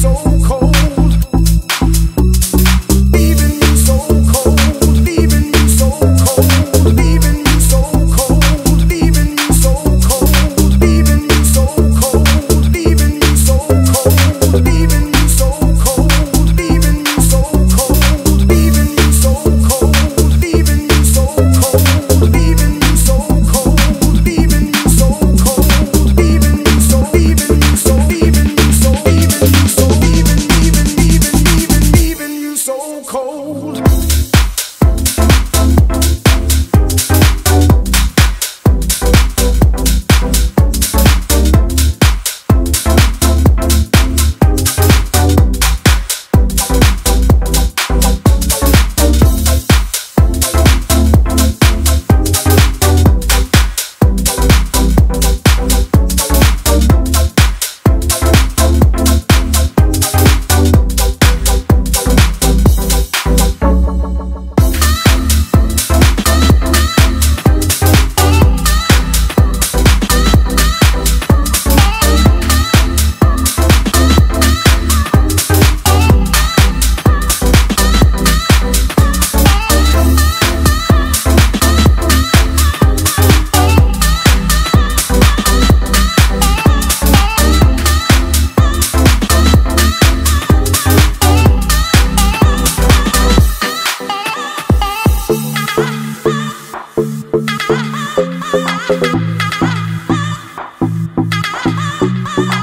so cold.